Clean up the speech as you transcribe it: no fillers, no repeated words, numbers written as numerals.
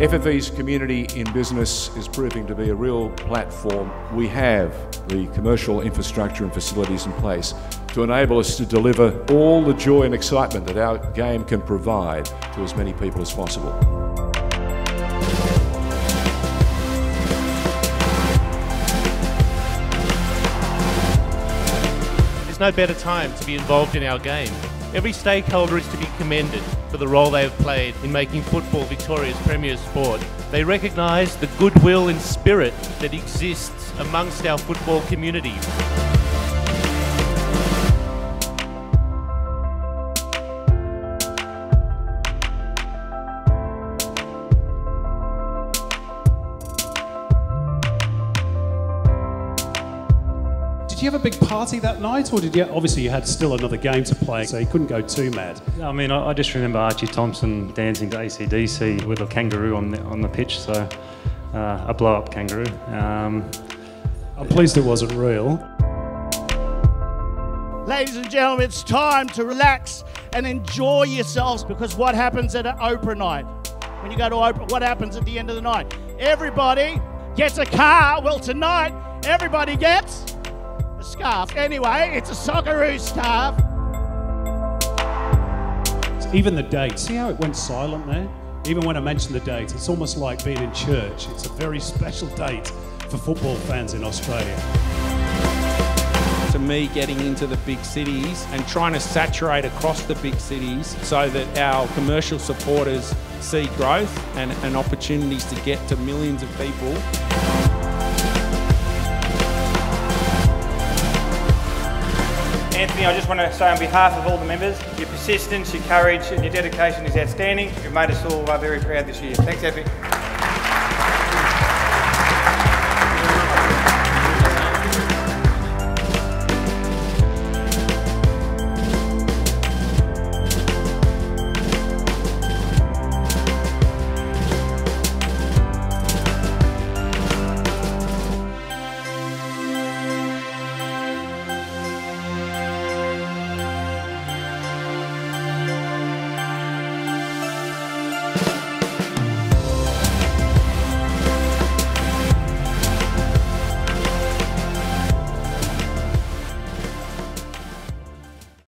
FFE's community in business is proving to be a real platform. We have the commercial infrastructure and facilities in place to enable us to deliver all the joy and excitement that our game can provide to as many people as possible. There's no better time to be involved in our game. Every stakeholder is to be commended for the role they have played in making football Victoria's premier sport. They recognise the goodwill and spirit that exists amongst our football community. Did you have a big party that night, or did you? Obviously, you had still another game to play, so you couldn't go too mad. I mean, I just remember Archie Thompson dancing to AC/DC with a kangaroo on the pitch, so a blow-up kangaroo. I'm pleased it wasn't real. Ladies and gentlemen, it's time to relax and enjoy yourselves, because what happens at an Oprah night? When you go to Oprah, what happens at the end of the night? Everybody gets a car. Well, tonight, everybody gets a scarf. Anyway, it's a Socceroos scarf. Even the date, see how it went silent there? Even when I mentioned the date, it's almost like being in church. It's a very special date for football fans in Australia. To me, getting into the big cities and trying to saturate across the big cities so that our commercial supporters see growth and opportunities to get to millions of people. Anthony, I just want to say on behalf of all the members, your persistence, your courage and your dedication is outstanding. You've made us all very proud this year. Thanks, Effie.